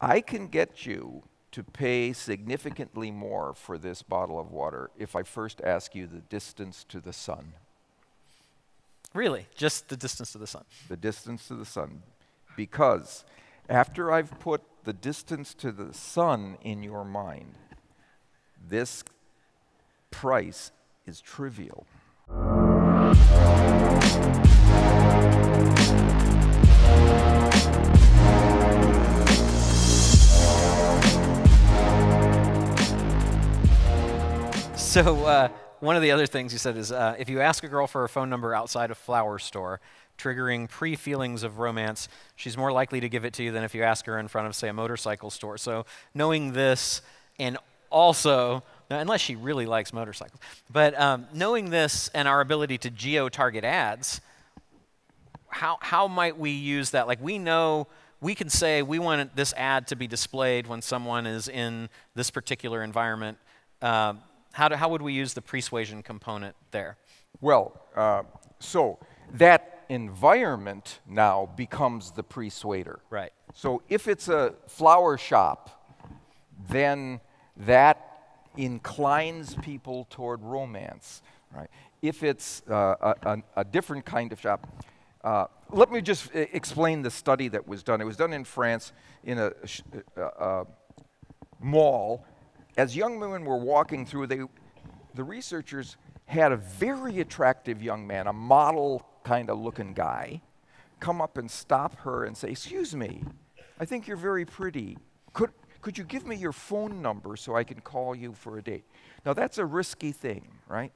I can get you to pay significantly more for this bottle of water if I first ask you the distance to the sun. Really? Just the distance to the sun? The distance to the sun. Because after I've put the distance to the sun in your mind, this price is trivial. So one of the other things you said is if you ask a girl for her phone number outside a flower store, triggering pre-feelings of romance, she's more likely to give it to you than if you ask her in front of, say, a motorcycle store. So knowing this, and also, now, unless she really likes motorcycles, but knowing this and our ability to geo-target ads, how might we use that? Like, we know, we can say we want this ad to be displayed when someone is in this particular environment. How would we use the pre-suasion component there? Well, so that environment now becomes the pre-suader. Right. So if it's a flower shop, then that inclines people toward romance. Right. If it's a different kind of shop, let me just explain the study that was done. It was done in France in a mall. As young women were walking through, the researchers had a very attractive young man, a model kind of looking guy, come up and stop her and say, "Excuse me, I think you're very pretty. Could you give me your phone number so I can call you for a date?" Now that's a risky thing, right?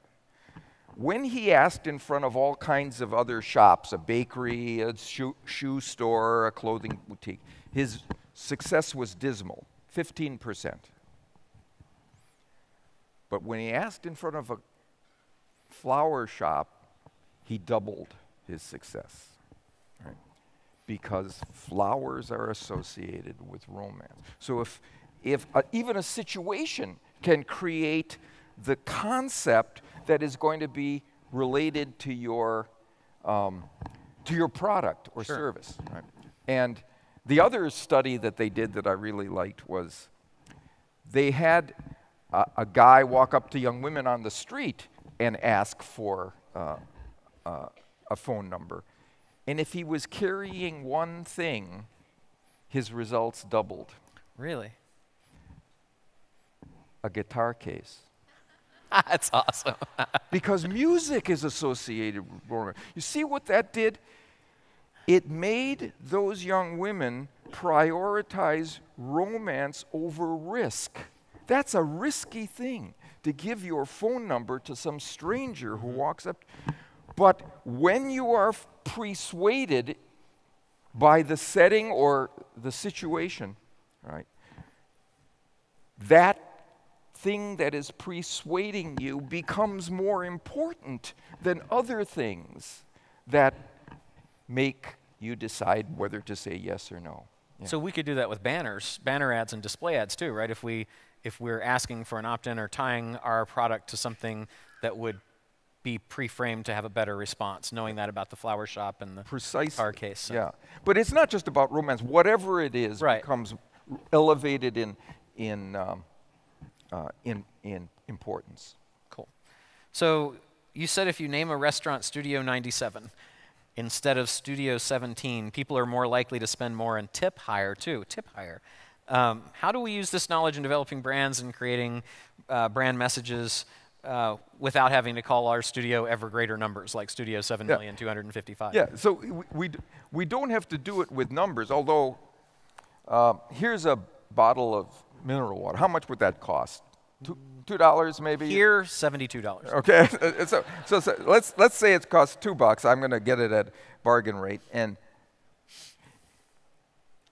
When he asked in front of all kinds of other shops, a bakery, a shoe store, a clothing boutique, his success was dismal, 15%. But when he asked in front of a flower shop, he doubled his success, right? Because flowers are associated with romance. So if even a situation can create the concept that is going to be related to your product or sure. service, right? And the other study that they did that I really liked was they had a guy walk up to young women on the street and ask for a phone number. And if he was carrying one thing, his results doubled. Really? A guitar case. That's awesome. Because music is associated with romance. You see what that did? It made those young women prioritize romance over risk. That's a risky thing, to give your phone number to some stranger who walks up. But when you are persuaded by the setting or the situation, right, that thing that is persuading you becomes more important than other things that make you decide whether to say yes or no. Yeah. So we could do that with banners, banner ads and display ads too, right? If we're asking for an opt-in or tying our product to something that would be pre-framed to have a better response, knowing that about the flower shop and the car case. So. Yeah, but it's not just about romance. Whatever it is right. becomes elevated in importance. Cool. So you said if you name a restaurant Studio 97 instead of Studio 17, people are more likely to spend more and tip higher too. Tip higher. How do we use this knowledge in developing brands and creating brand messages without having to call our studio ever greater numbers, like Studio 7,255,000? Yeah, so we don't have to do it with numbers, although here's a bottle of mineral water. How much would that cost? $2 maybe? Here, $72. Okay, so let's say it costs $2. I'm going to get it at bargain rate. And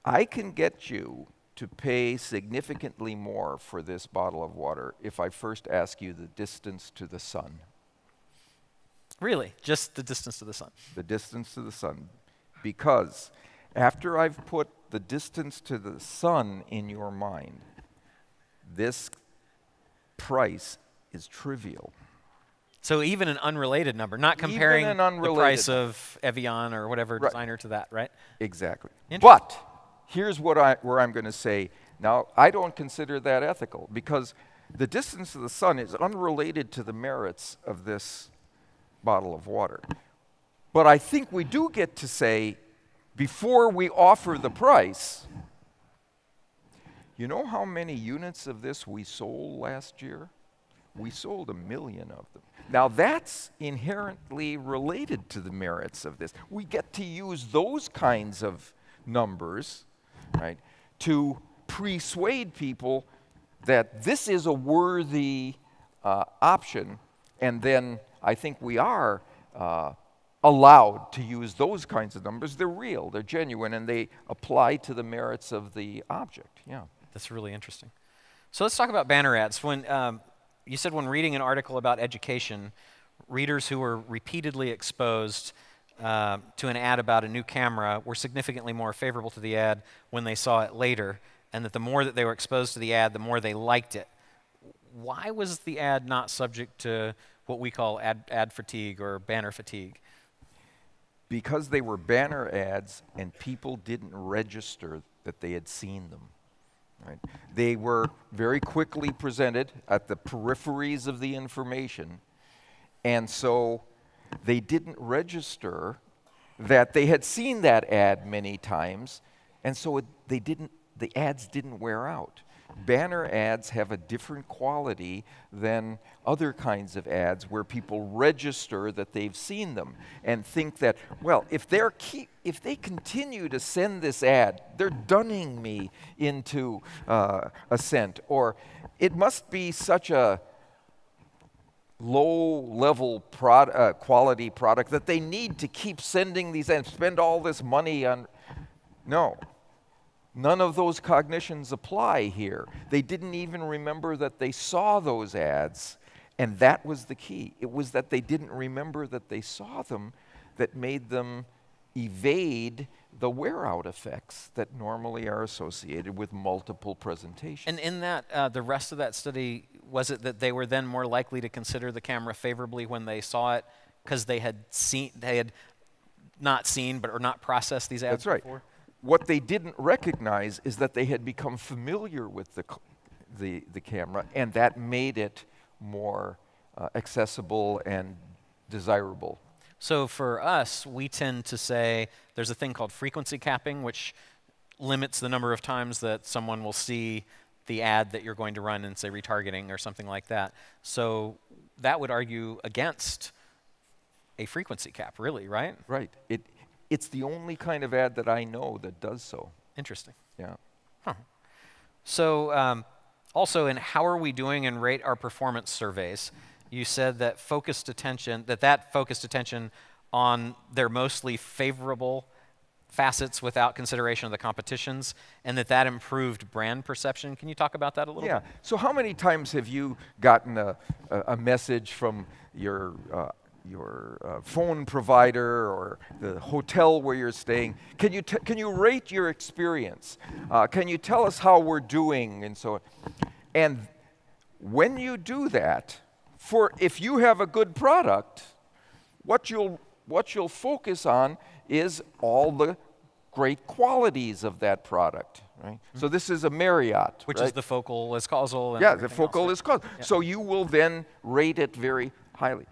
I can get you to pay significantly more for this bottle of water if I first ask you the distance to the sun. Really? Just the distance to the sun? The distance to the sun. Because after I've put the distance to the sun in your mind, this price is trivial. So even an unrelated number, not comparing the price of Evian or whatever right. designer to that, right? Exactly. But here's what where I'm going to say, now, I don't consider that ethical, because the distance of the sun is unrelated to the merits of this bottle of water. But I think we do get to say, before we offer the price, you know how many units of this we sold last year? We sold 1 million of them. Now that's inherently related to the merits of this. We get to use those kinds of numbers, right, to persuade people that this is a worthy option, and then I think we are allowed to use those kinds of numbers. They're real, they're genuine, and they apply to the merits of the object. Yeah. That's really interesting. So let's talk about banner ads. When you said when reading an article about education, readers who were repeatedly exposed to an ad about a new camera were significantly more favorable to the ad when they saw it later, and that the more that they were exposed to the ad, the more they liked it. Why was the ad not subject to what we call ad fatigue or banner fatigue? Because they were banner ads and people didn't register that they had seen them. Right? They were very quickly presented at the peripheries of the information, and so they didn't register that they had seen that ad many times, and so the ads didn't wear out. Banner ads have a different quality than other kinds of ads where people register that they've seen them and think that, well, if they continue to send this ad, they're dunning me into assent, or it must be such a low-level quality product that they need to keep sending these and spend all this money on. No. None of those cognitions apply here. They didn't even remember that they saw those ads, and that was the key. It was that they didn't remember that they saw them that made them evade the wear-out effects that normally are associated with multiple presentations. And in that, the rest of that study, was it that they were then more likely to consider the camera favorably when they saw it because they had not processed these ads before? That's right. What they didn't recognize is that they had become familiar with the camera, and that made it more accessible and desirable. So for us, we tend to say there's a thing called frequency capping, which limits the number of times that someone will see the ad that you're going to run in, say, retargeting or something like that. So that would argue against a frequency cap, really, right? Right. It's the only kind of ad that I know that does so. Interesting. Yeah. Huh. So also in how are we doing in rate our performance surveys, you said that focused attention, that focused attention on their mostly favorable facets without consideration of the competitions, and that improved brand perception. Can you talk about that a little bit? Yeah. So how many times have you gotten a message from your phone provider or the hotel where you're staying? Can you rate your experience? Can you tell us how we're doing? And so on. And when you do that, if you have a good product, what you'll focus on is all the great qualities of that product. Right? Mm-hmm. So this is a Marriott. Which is the focal is causal. And yeah, the focal is causal. Yeah. So you will then rate it very highly.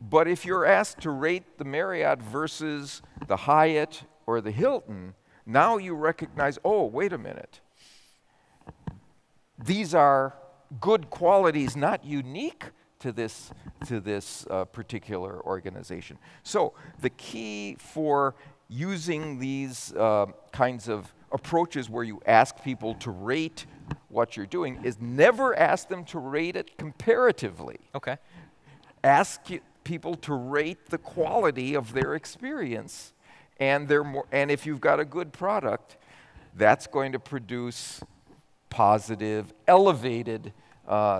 But if you're asked to rate the Marriott versus the Hyatt or the Hilton, now you recognize, oh, wait a minute. These are good qualities, not unique to this particular organization. So the key for using these kinds of approaches where you ask people to rate what you're doing is never ask them to rate it comparatively. Okay. Ask people to rate the quality of their experience, and if you've got a good product, that's going to produce positive, elevated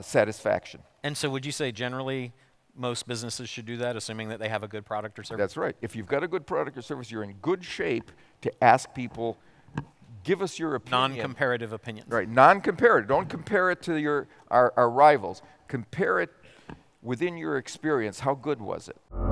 satisfaction. And so would you say generally most businesses should do that, assuming that they have a good product or service? That's right. If you've got a good product or service, you're in good shape to ask people, give us your opinion. Non-comparative opinions. Right, non-comparative. Don't compare it to our rivals. Compare it within your experience. How good was it?